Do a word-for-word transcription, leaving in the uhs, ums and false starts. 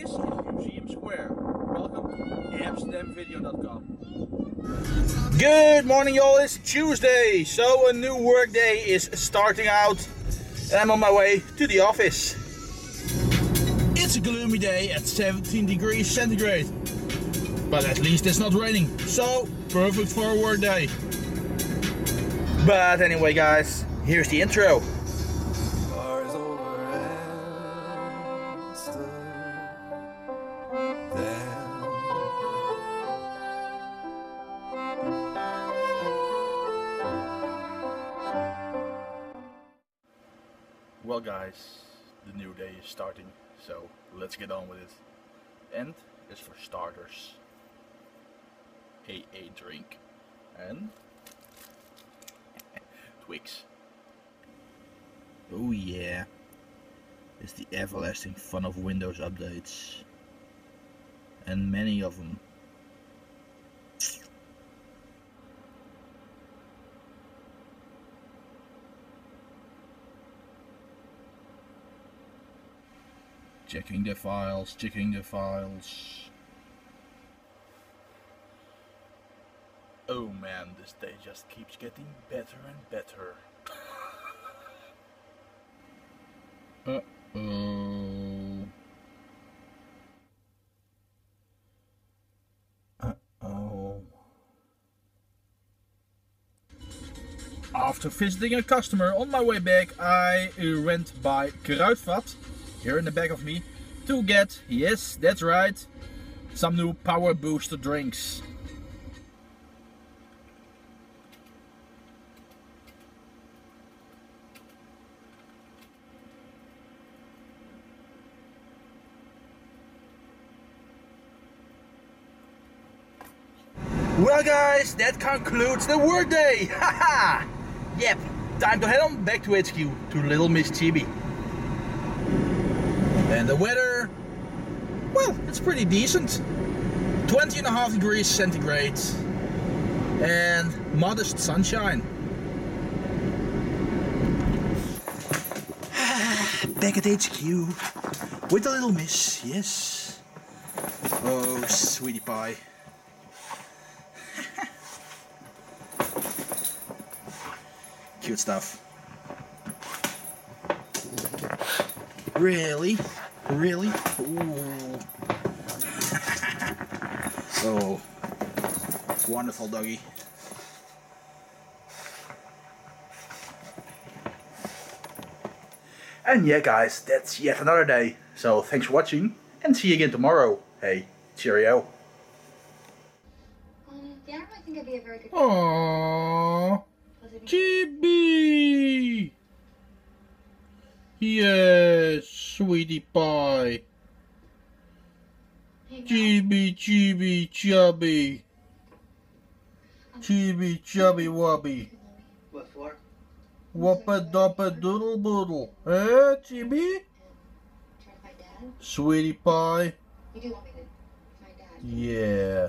This is Museum Square. Welcome to Amsterdam Video dot com. Good morning, y'all. It's Tuesday, so a new work day is starting out, and I'm on my way to the office. It's a gloomy day at seventeen degrees centigrade, but at least it's not raining, so perfect for a work day. But anyway, guys, here's the intro. Well, guys, the new day is starting, so let's get on with it. And it's for starters a a drink and Twix. Oh yeah, it's the everlasting fun of Windows updates, and many of them. Checking the files, checking the files. Oh man, this day just keeps getting better and better. Uh-oh. Uh-oh. After visiting a customer on my way back, I went by Kruidvat, here in the back of me, to get, yes, that's right, some new Power Booster drinks. Well, guys, that concludes the workday. Haha! Yep, time to head on back to H Q, to Little Miss Chibi. And the weather, well, it's pretty decent. twenty and a half degrees centigrade. And modest sunshine. Back at H Q, with the Little Miss, yes. Oh, sweetie pie. Cute stuff. Really? Really? Ooh. Oh, wonderful doggy. And yeah, guys, that's yet another day. So thanks for watching, and see you again tomorrow. Hey, cheerio. Um, yeah, I don't think I'd be a very good. Aww. Chibi! Yes, sweetie pie. Hey, Chibi, Chibi, Chubby. Okay. Chibi, Chubby, Wubby. What for? Whoppa, doppa, doodle, boodle. Eh, Chibi? Try to find Dad? Sweetie pie. You do want me to find Dad? Yeah.